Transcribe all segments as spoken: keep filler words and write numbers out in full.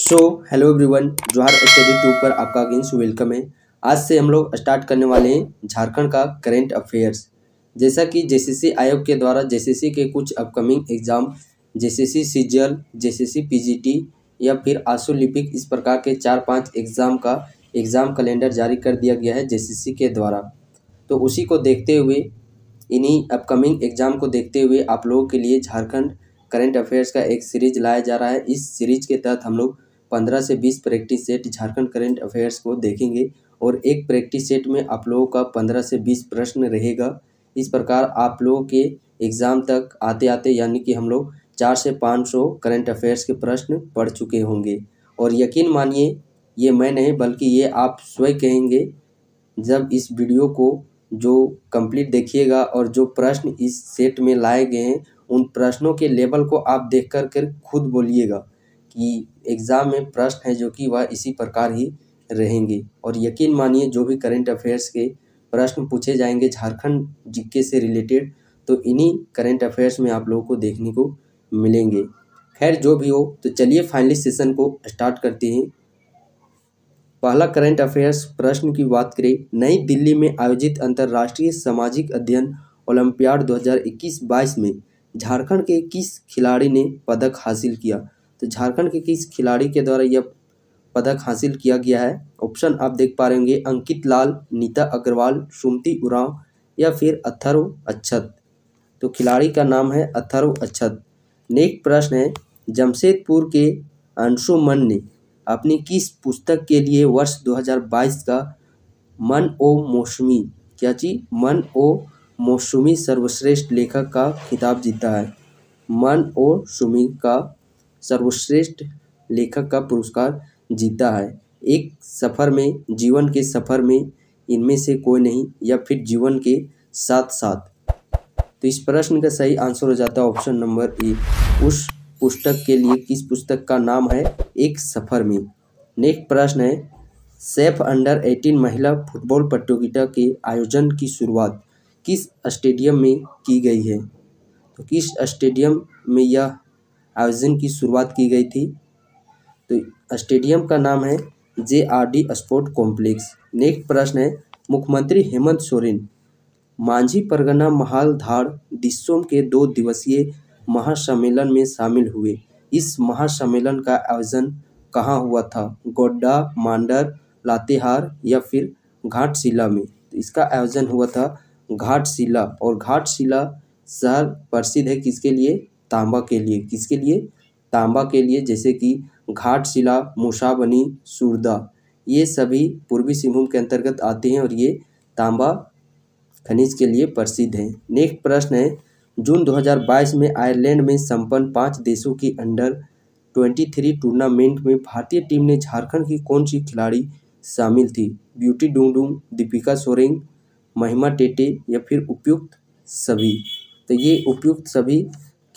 सो hello everyone, जोहार स्टडीट्यूब पर आपका अगेन से वेलकम है। आज से हम लोग स्टार्ट करने वाले हैं झारखंड का करेंट अफेयर्स। जैसा कि जेएसएससी आयोग के द्वारा जेएसएससी के कुछ upcoming exam JSSC CGL, JSSC PGT या फिर आशुलिपिक, इस प्रकार के चार पाँच एग्ज़ाम का एग्ज़ाम कैलेंडर जारी कर दिया गया है जेएसएससी के द्वारा। तो उसी को देखते हुए, इन्हीं अपकमिंग एग्ज़ाम को देखते हुए आप लोगों के लिए झारखंड करेंट अफेयर्स का एक सीरीज लाया जा रहा है। इस सीरीज के तहत हम लोग पंद्रह से बीस practice set Jharkhand current affairs को देखेंगे और एक प्रैक्टिस सेट में आप लोगों का पंद्रह से बीस प्रश्न रहेगा। इस प्रकार आप लोगों के एग्ज़ाम तक आते आते यानी कि हम लोग चार से पाँच सौ करेंट अफेयर्स के प्रश्न पढ़ चुके होंगे। और यकीन मानिए, ये मैं नहीं बल्कि ये आप स्वयं कहेंगे जब इस वीडियो को जो कंप्लीट देखिएगा। और जो प्रश्न इस सेट में लाए गए हैं उन प्रश्नों के लेवल को आप देख कर कर खुद बोलिएगा कि एग्ज़ाम में प्रश्न है जो कि वह इसी प्रकार ही रहेंगे। और यकीन मानिए, जो भी करंट अफेयर्स के प्रश्न पूछे जाएंगे झारखंड जीके से रिलेटेड, तो इन्हीं करंट अफेयर्स में आप लोगों को देखने को मिलेंगे। खैर, जो भी हो, तो चलिए फाइनली सेशन को स्टार्ट करते हैं। पहला करंट अफेयर्स प्रश्न की बात करें, नई दिल्ली में आयोजित अंतर्राष्ट्रीय सामाजिक अध्ययन ओलंपियाड दो हज़ार इक्कीस बाईस में झारखंड के किस खिलाड़ी ने पदक हासिल किया? तो झारखंड के किस खिलाड़ी के द्वारा यह पदक हासिल किया गया है? ऑप्शन आप देख पा रहे होंगे, अंकित लाल, नीता अग्रवाल, सुमति उरांव या फिर अथर्व अच्छत। तो खिलाड़ी का नाम है अथर्व अच्छत। नेक्स्ट प्रश्न है, जमशेदपुर के अंशुमन ने अपनी किस पुस्तक के लिए वर्ष दो हज़ार बाईस का मन ओ मौसमी, क्या चीज, मन ओ मौसमी सर्वश्रेष्ठ लेखक का खिताब जीता है? मन ओ सुमी का सर्वश्रेष्ठ लेखक का पुरस्कार जीता है। एक सफ़र में, जीवन के सफ़र में, इनमें से कोई नहीं, या फिर जीवन के साथ साथ। तो इस प्रश्न का सही आंसर हो जाता है ऑप्शन नंबर ए। उस पुस्तक के लिए, किस पुस्तक का नाम है एक सफ़र में। नेक्स्ट प्रश्न है, सेफ अंडर एटीन महिला फुटबॉल प्रतियोगिता के आयोजन की शुरुआत किस स्टेडियम में की गई है? तो किस स्टेडियम में यह आयोजन की शुरुआत की गई थी? तो स्टेडियम का नाम है जेआरडी स्पोर्ट कॉम्प्लेक्स। नेक्स्ट प्रश्न है, मुख्यमंत्री हेमंत सोरेन मांझी परगना महालधार दिसोम के दो दिवसीय महासम्मेलन में शामिल हुए। इस महासम्मेलन का आयोजन कहाँ हुआ था? गोड्डा, मांडर, लातेहार या फिर घाटशिला में। तो इसका आयोजन हुआ था घाटशिला। और घाटशिला शहर प्रसिद्ध है किसके लिए? तांबा के लिए। किसके लिए? तांबा के लिए, जैसे कि घाटशिला, मुसाबनी, सुरदा, ये सभी पूर्वी सिंहभूम के अंतर्गत आते हैं और ये तांबा खनिज के लिए प्रसिद्ध हैं। नेक्स्ट प्रश्न है, जून दो हज़ार बाईस में आयरलैंड में संपन्न पाँच देशों की अंडर तेईस टूर्नामेंट में भारतीय टीम ने झारखंड की कौन सी खिलाड़ी शामिल थी? ब्यूटी डुंगडुंग, दीपिका सोरेंग, महिमा टेटे या फिर उपयुक्त सभी। तो ये उपयुक्त सभी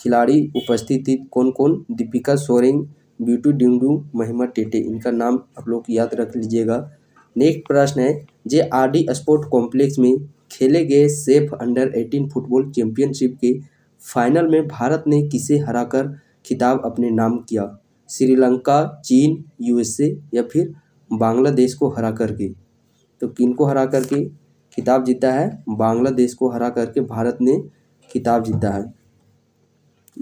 खिलाड़ी उपस्थित थी। कौन कौन? दीपिका सोरेंग, ब्यूटी डुंगडुंग, महिमा टेटे। इनका नाम आप लोग याद रख लीजिएगा। नेक्स्ट प्रश्न है, J R D sport complex में खेले गए SAFF under eighteen football championship के फाइनल में भारत ने किसे हराकर खिताब अपने नाम किया? श्रीलंका, चीन, यूएसए या फिर बांग्लादेश को हरा करके। तो किन को हरा करके खिताब जीता है? बांग्लादेश को हरा करके भारत ने खिताब जीता है।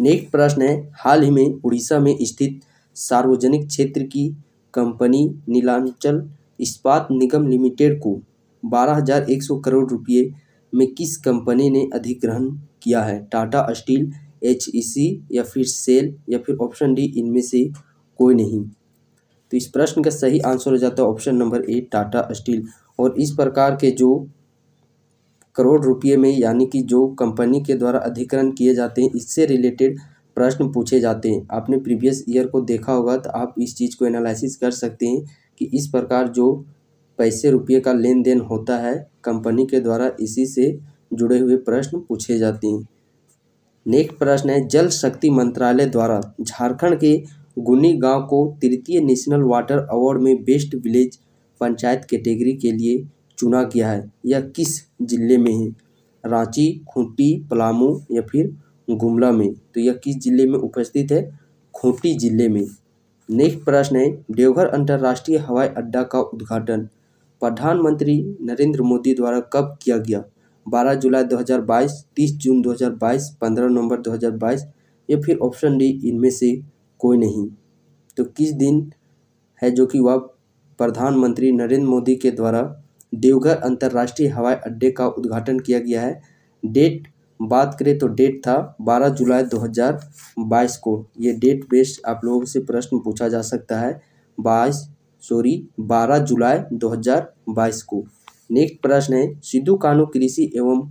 नेक्स्ट प्रश्न है, हाल ही में उड़ीसा में स्थित सार्वजनिक क्षेत्र की कंपनी नीलांचल इस्पात निगम लिमिटेड को बारह हज़ार एक सौ करोड़ रुपये में किस कंपनी ने अधिग्रहण किया है? टाटा स्टील, एचईसी या फिर सेल या फिर ऑप्शन डी, इनमें से कोई नहीं। तो इस प्रश्न का सही आंसर हो जाता है option number A, Tata steel. और इस प्रकार के जो करोड़ रुपये में, यानी कि जो कंपनी के द्वारा अधिग्रहण किए जाते हैं, इससे रिलेटेड प्रश्न पूछे जाते हैं। आपने प्रीवियस ईयर को देखा होगा तो आप इस चीज़ को एनालिसिस कर सकते हैं कि इस प्रकार जो पैसे रुपये का लेन देन होता है कंपनी के द्वारा, इसी से जुड़े हुए प्रश्न पूछे जाते हैं। नेक्स्ट प्रश्न है, जल शक्ति मंत्रालय द्वारा झारखंड के गुनी गाँव को तृतीय नेशनल वाटर अवार्ड में बेस्ट विलेज पंचायत कैटेगरी के, के लिए चुना गया है। यह किस जिले में है? रांची, खूंटी, पलामू या फिर गुमला में। तो यह किस जिले में उपस्थित है? खूंटी जिले में। नेक्स्ट प्रश्न है, देवघर अंतर्राष्ट्रीय हवाई अड्डा का उद्घाटन प्रधानमंत्री नरेंद्र मोदी द्वारा कब किया गया? बारह जुलाई दो हज़ार बाईस, तीस जून दो हज़ार बाईस, पंद्रह नवंबर दो हज़ार बाईस या फिर ऑप्शन डी इनमें से कोई नहीं। तो किस दिन है जो कि वह प्रधानमंत्री नरेंद्र मोदी के द्वारा देवघर अंतर्राष्ट्रीय हवाई अड्डे का उद्घाटन किया गया है। डेट बात करें तो डेट था बारह जुलाई दो हज़ार बाईस को। ये डेट बेस्ड आप लोगों से प्रश्न पूछा जा सकता है बाईस सॉरी बारह जुलाई दो हज़ार बाईस को। नेक्स्ट प्रश्न है, सिद्धू कान्हू कृषि एवं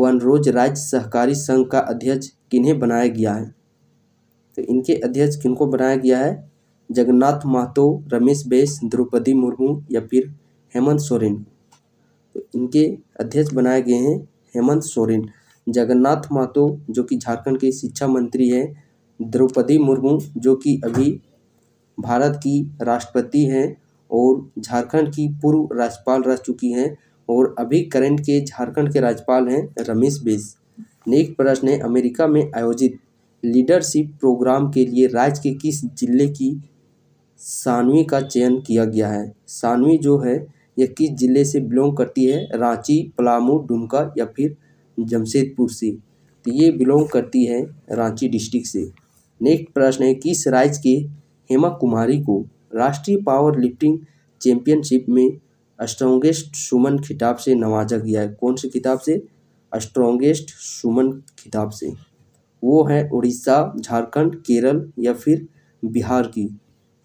वन रोज राज्य सहकारी संघ का अध्यक्ष किन्हें बनाया गया है? तो इनके अध्यक्ष किनको बनाया गया है? जगन्नाथ महतो, रमेश बैस, द्रौपदी मुर्मू या फिर हेमंत सोरेन। तो इनके अध्यक्ष बनाए गए हैं हेमंत सोरेन। जगन्नाथ महतो जो कि झारखंड के शिक्षा मंत्री हैं, द्रौपदी मुर्मू जो कि अभी भारत की राष्ट्रपति हैं और झारखंड की पूर्व राज्यपाल रह चुकी हैं, और अभी करंट के झारखंड के राज्यपाल हैं रमेश बैस। नेक्स्ट प्रश्न है, अमेरिका में आयोजित लीडरशिप प्रोग्राम के लिए राज्य के किस जिले की सानवी का चयन किया गया है? सानवी जो है यह किस जिले से बिलोंग करती है? रांची, पलामू, दुमका या फिर जमशेदपुर से। तो ये बिलोंग करती है रांची डिस्ट्रिक्ट से। नेक्स्ट प्रश्न है, किस राज्य के हेमा कुमारी को राष्ट्रीय पावर लिफ्टिंग चैंपियनशिप में स्ट्रॉन्गेस्ट सुमन खिताब से नवाजा गया है? कौन से खिताब से? स्ट्रॉन्गेस्ट सुमन खिताब से। वो है उड़ीसा, झारखंड, केरल या फिर बिहार की।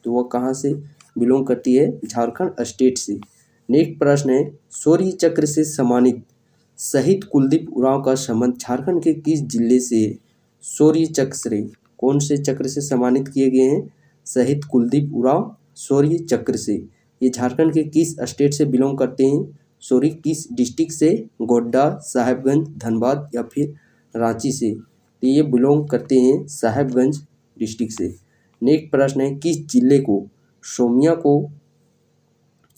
तो वह कहाँ से बिलोंग करती है? झारखंड स्टेट से। नेक्स्ट प्रश्न है, शौर्य चक्र से सम्मानित शहीद कुलदीप उराव का संबंध झारखंड के किस जिले से? शौर्य चक्र से कौन से चक्र से सम्मानित किए गए हैं? शहीद कुलदीप उराव शौर्य चक्र से। ये झारखंड के किस स्टेट से बिलोंग करते हैं? सॉरी किस डिस्ट्रिक्ट से? गोड्डा, साहेबगंज, धनबाद या फिर रांची से। तो ये बिलोंग करते हैं साहेबगंज डिस्ट्रिक्ट से। नेक्स्ट प्रश्न है, किस जिले को सोमिया को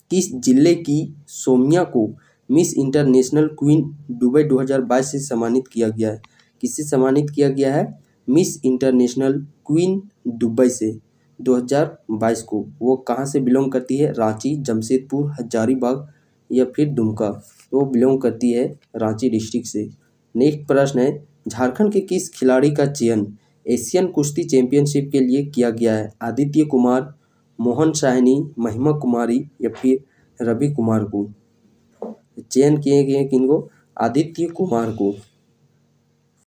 किस जिले की सोमिया को मिस इंटरनेशनल क्वीन दुबई दो हज़ार बाईस से सम्मानित किया गया है? किससे सम्मानित किया गया है? मिस इंटरनेशनल क्वीन दुबई से दो हज़ार बाईस को। वो कहाँ से बिलोंग करती है? रांची, जमशेदपुर, हजारीबाग या फिर दुमका। तो वो बिलोंग करती है रांची डिस्ट्रिक्ट से। नेक्स्ट प्रश्न है, झारखंड के किस खिलाड़ी का चयन एशियन कुश्ती चैंपियनशिप के लिए किया गया है? आदित्य कुमार, मोहन साहनी, महिमा कुमारी या फिर रवि कुमार को। चयन किए गए किनको? आदित्य कुमार को।